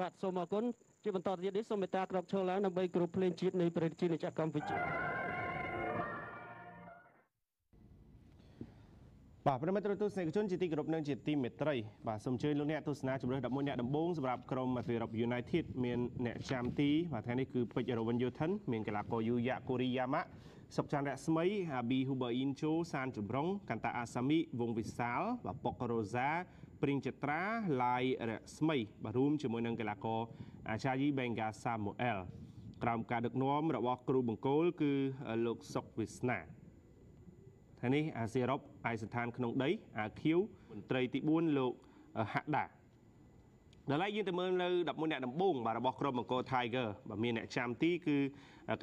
บาดสมกุลจีบันต่อที่ดิสมิตากรอบโชว์แล้วนำไปกรุ๊ปเพลงชีตในประเทศจีนจากกัมพูชาบ่าประเมินตัวตุสเนกชนจิติกรอบนั่งจิตติเมตรัยบ่าสมเชยลุงเนี่ยตุสนาจุดเริ่มดับมวยเนี่ยดับบงสำหรับกรมมาเตอร์รับยูไนเต็ดเมียนเนี่ยจามตีบ่าแทนนี่คือเป็นเยอรมันยูทันเมียนกลาโกยูยะโคริยามะสับจันระสมัยฮาบิฮูบาอินโชซานจุบร้องกันตาอาซามิวงวิสาลบ่าปกโรซาปริงเจตราไลระสมัยบ่ารวมจำนวนนังกลาโกอาชาญิเบงกาซามูเอลกรรมการดึกน้อมระวักครูบังโกลคือลูกศกวิสนาท่านี้อาเซียรบไอสถานขนมได้อาคิวตรีติบุญลูกหักดาแต่ไล่ยืนแต่เมื่อเราดับมวยเนี่ยดับบุ้งบาร์บอกครบมังโกไทเกอร์แบบมีเนี่ยชามตีคือ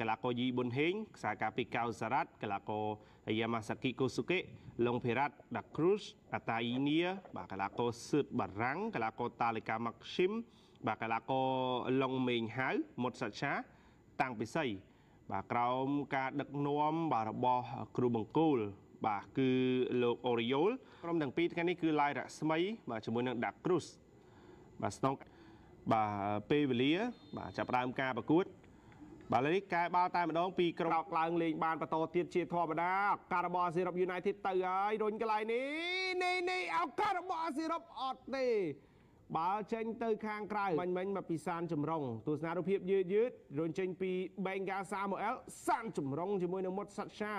กะลาโกยีบุญเฮงสากาปิกาวสารัตกะลาโกยามาสกิโกสุเกะลงเพรัตดักครุสอัตาอิเนียบากะลาโกสุดบารังกะลาโกตาลิกามักชิมบากะลาโกลงเมงหายหมดสัจฉาตังไปใส่บากราวการดักน้อมบาร์บอกครูบังโกลบ่าคือโลกโอริโอลรวมถึงปีกันนี่คือลายระสมัยบ่าจำนวนดักครุสบ่าสโนกบ่าเปเวลียบ่าจับรามกาประกุดบ่าเลนิกายบ้าตายมาดองปีกรอกลางเลงบานประตูเตียนเชียร์ทอมาดาการบอลซีรับยูไนเต็ดเตยโดนกลายนี้นี่เอาการบอลซีรับออดนี่บ่าเชงเตยคางไกลมันมาปีซานจมรงตัวสนาดูเพียบยืดโดนเชงปีเบงกาซาโมเอลซานจมรงจำนวนมดสัจชา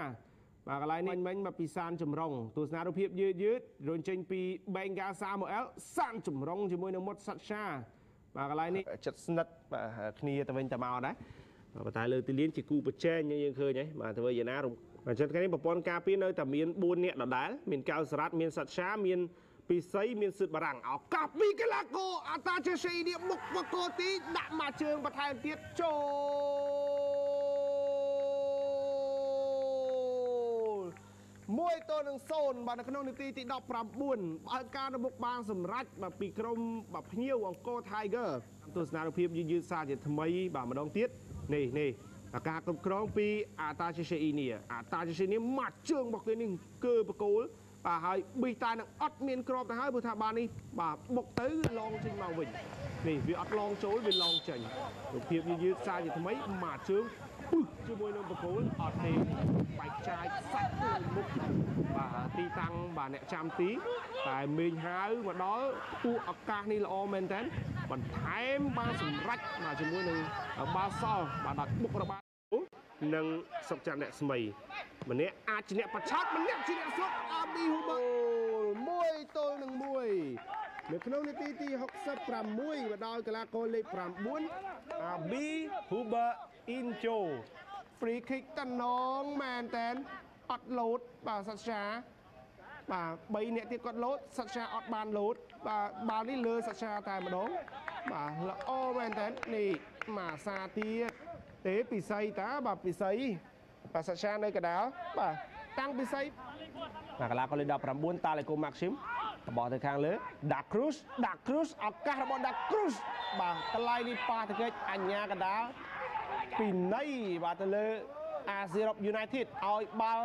บากลายมันมาปีซานจมรงตัวสนาดูเพียบยืดโดนเชงปีเบงกาซาโมเอลซานจมรงจำนวนมดสัจชาบากลายนี้จัดสนัดคณีตะเวนตะมาได้มาถ่ายเลยตีเลี้ยงจิกูปเชนยังเคยไงมาถือว่าอย่างน่ารู้มาจัดการนี้ปปอนกาปีนเลยแต่เมียนบุญเนี่ยหลับได้เมียนกาสรัดเมียนสัจชาเมียนปีไซมีนสุดบารังเอากลับมีกลาโกอาตาเชชีเดียมุกวโกตีดักมาเชิงประธานเตียโจมวยตัวหนึ่งโซนบาร์นักนองนิตีติดอกปรับบุญอาการบุกบางสมรัฐแบบปีกรมแบบเหี้ยวของโกไทเกอร์ตัวสนาลูกพิมยืนซาจะทำไมบาร์มาดองเตียนี่อาการกรองปีอาตาเชชีเนี่ยอาตาเชชีเนี่ยมาเชิงบอกเลยนี่เกือบโกป่าหายบีตายนักอัดเมียนกรอบนะฮะบุษบานี่ป่าบกตื้อลองชิงมาวิ่งนี่วิอัดลองโจวิลองเฉยหลวงเพียบยืดซาอยู่ทำไมหมาเชิงปุ๊บช่วยมวยน้องประโคนอัดเองไปชายสักมุกป่าตีตังป่าเนี่ยจามตีแต่เมียนหายมาดอปูอักกานี่ละออมเมนเทนบันท้ายมาสมรักมาช่วยมวยหนึ่งบาซอป่าดักบุกระบาดนั่งสับจันเนี่ยสมัยมันเนี่ยอาจจะเนี่ยประชัดมันเนี่ยจีเนี่ยสุดอาบีฮูบะมวยตัวหนึ่งมวยเด็กน้องในตีที่หกสิบปรามวยมาดอยกลาโกเล็บปรามบุญอาบีฮูบะอินโจฟรีคิกตันน้องแมนแตนอัดโหลดป่าสัจชาป่าใบเนี่ยที่กดโหลดสัจชาอัดบานโหลดป่าบานนี่เลือสัจชาตายมาดองป่าละโอแมนแตนนี่มาซาเตียเต๋ปีไซตาบ่าปีไซป่าสัจชาในกระดาษป่าตั้งปีไซมากลาโกเลยดับปรามบุญตาเลยกูมักซิมบอลตะข้างเลยดักครุสออกกระบอลดักครุสบ่าตะไลนี่ป่าตะเกยอัญญากระดาษปีไนบ่าตะเลอาเซียรบยูไนเต็ดเอาบอล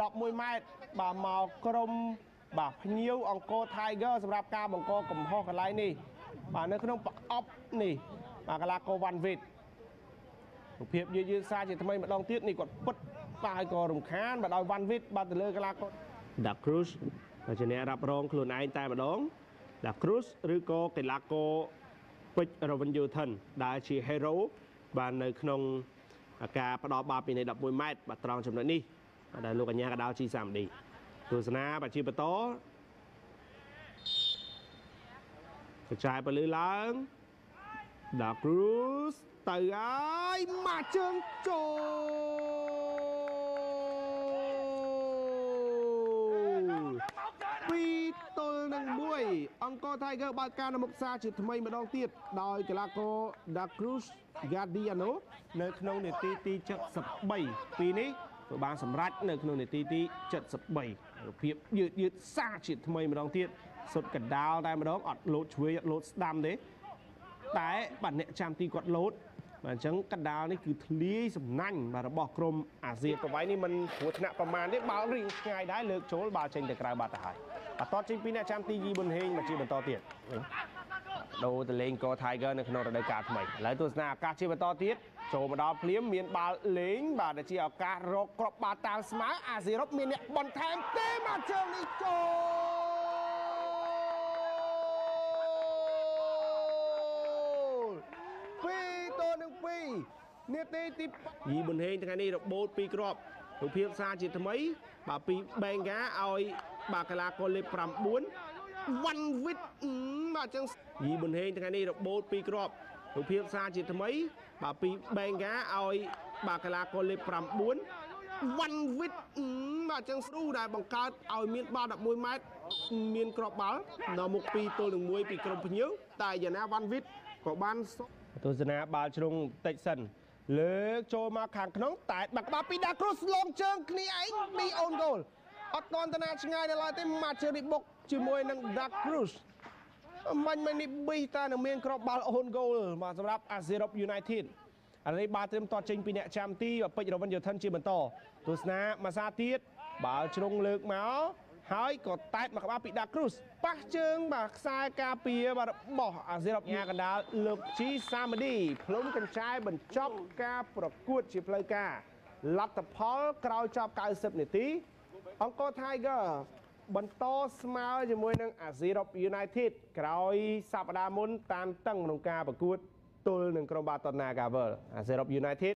ดอกมวยไม้บ่าเมากรมบ่าพนิ้วองโกไทเกอร์สำหรับการบังโกกลุ่มห้องกระไลนี่บ่าเนื้อขนมปักออฟนี่มากลาโกวันวิดเพียบยืดซาจะทำไมมาลองเทียบนี่กดปุ๊บตายก่อรุมค้านมาดอยวันวิทบาตเลอร์กลากดักครุสเราจะเนี่ยรับรองคลุนไอตายมาดองดักครุสหรือโกกลาโกปิดเราเป็นยูทันได้ชีเฮโร่บานในขนมอาการประดอบบาปีในดับมวยไม้บัตรองจำนวนนี้ได้ลูกอัญญากระดาวชีสามดีตัวสนาบัตรชีประตกระจายไปเรื่อยล้างดักครุสเตยมาเชิงโจปีตัวหนึ่งมวยองโกไทเกอร์บาการนมกซาจุดทำไมมาดองเตียดดอยกลาโกดักครุสกาดิอาโนเนื้อขนมในตีจัดสับใบปีนี้ตัวบางสำรัดเนื้อขนมในตีจัดสับใบเพียบยืดซาจุดทำไมมาดองเตียดสดกระดาวได้มาดองอัดโหลดช่วยอัดโหลดดำเด้แต่ปัจเนจามตีกดโลดมันจังกระดาวนี่คือทลีสำนักบาร์บอกกรมอาเซียนกับไว้นี่มันหัวชนะประมาณนี้บาริงง่ายได้เลิกโชว์บาเชนแต่กลายบาตายตอนจริงปีนี้จามตียีบนเฮงมาจีบนต่อเตียน ดูแต่เลงก็ไทเกอร์ในขนมได้การทำไมหลายตัวสนามการชีพต่อทิศโชว์มาดอพลิ้มเมียนบาเล้งบาดเจียวการรกกรอบบาตามสมาร์อาซีรบเมียนบอลแทมเตมาเชลิโกปีตัวหนึ่งปีเนี่ยตีติยีบนเฮงทั้งนี้ดอกโบปีกรอบถูกเพียบซาจิตทำไมบาปีแบงก้าเอาบากลาโกเลปรำบุญวันวิทย์มาจังยีบนเฮงทั้งนี้ดอกโบปีกรอบถูกเพียบซาจิตทำไมบาปีแบงก้าเอาบากลาโกเลปรำบุญวันวิทย์มาจังสู้ได้บังการเอาเมียนบาดับมวยไม้เมียนกรอบบาลนำมุกปีตัวหนึ่งมวยปีกรอบพยิ้วตายอย่างน่าวันวิทย์กรอบบ้านตัวชนะบาลชงเตสันเลือกโจมาขังขนมแต่บักบาปีดาครุสลงเชิงคนีไอมีโอนโกลอตอนธนาชงายในลอยเต็มมาเชริบกจิมวยนังดาครุสมันไม่นิบีตาหนึ่งเมียนกรอบบาลโอนโกลมาสำหรับอาเซียนยูไนเต็ดอันนี้บาเต็มต่อจริงปีเนี่ยแชมป์ที่แบบไปอยู่วันเดียวทันจีบันโตตัวชนะมาซาติสบาชงเลือกเมาส์หายกดแต่บักบาปีดาครุสปักเชิงบักซายกาเปียบักบ่ออาเซียนยากันดาเลือกชีซามดีพล้มกันใช้บันช็อกกาประกวดชิพเลยกาลับแต่พอคราวชอบการเสิร์ฟหนึ่งทีอังกอร์ไทเกอร์บันโตสมาร์จมวยนังอาเซียนยูไนเต็ดคราวสัปดาห์มุนตามตั้งนงกาประกวดตัวหนึ่งกรมบาตนากาเวอร์อาเซียนยูไนเต็ด